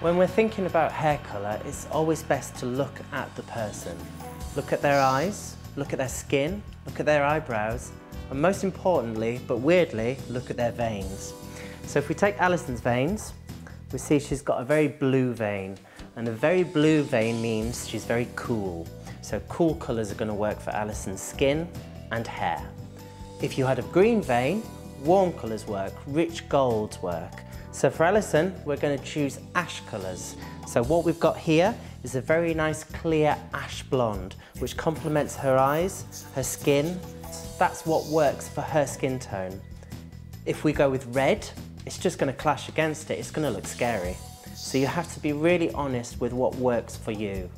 When we're thinking about hair colour, it's always best to look at the person. Look at their eyes, look at their skin, look at their eyebrows, and most importantly, but weirdly, look at their veins. So if we take Alison's veins, we see she's got a very blue vein, and a very blue vein means she's very cool. So cool colours are going to work for Alison's skin and hair. If you had a green vein, warm colours work, rich golds work. So for Alison, we're going to choose ash colours. So what we've got here is a very nice clear ash blonde, which complements her eyes, her skin. That's what works for her skin tone. If we go with red, it's just going to clash against it. It's going to look scary. So you have to be really honest with what works for you.